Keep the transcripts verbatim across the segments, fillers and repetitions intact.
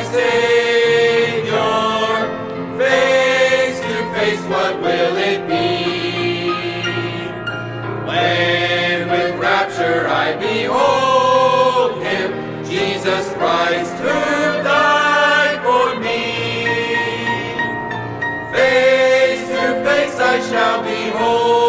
my Savior. Face to face, what will it be? When with rapture I behold Him, Jesus Christ, who died for me. Face to face I shall behold.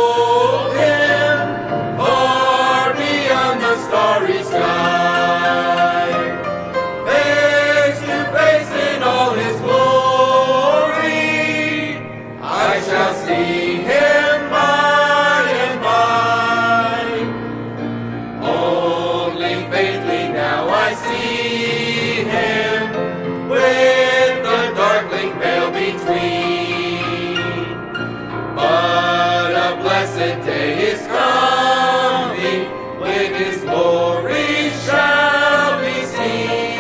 Blessed day is coming, when His glory shall be seen.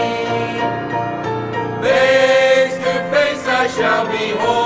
Face to face I shall behold.